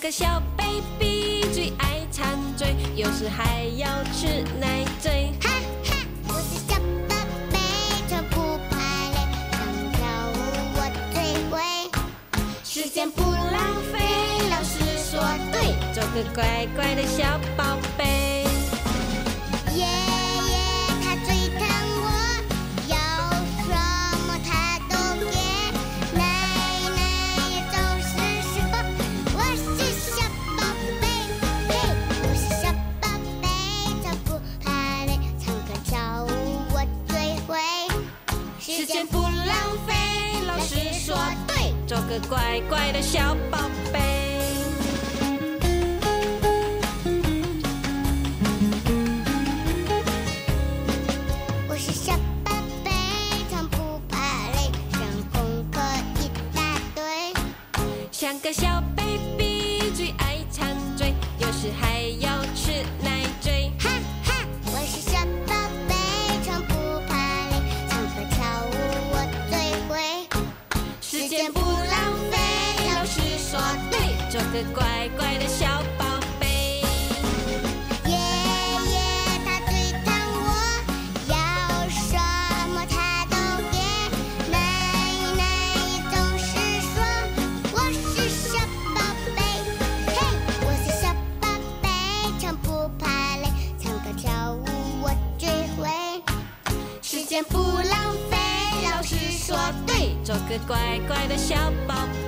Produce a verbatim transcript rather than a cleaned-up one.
像个小 baby， 最爱馋嘴，有时还要吃奶嘴。哈哈，我是小宝贝，从不怕累，想跳舞我最会，时间不浪费，老师说对，做个乖乖的小宝贝。 做个乖乖的小宝贝。我是小宝贝，从不怕累，上功课一大堆，像个小 baby， 最爱馋嘴，有时还要吃奶嘴。哈哈，我是小宝贝，从不怕累，唱歌跳舞我最会，时间不。 说对，做个乖乖的小宝贝。爷爷他最疼我，要什么他都给。奶奶也总是说我是小宝贝。嘿，我是小宝贝，从不怕累，唱歌跳舞我最会，时间不浪费。老师说对，做个乖乖的小宝贝。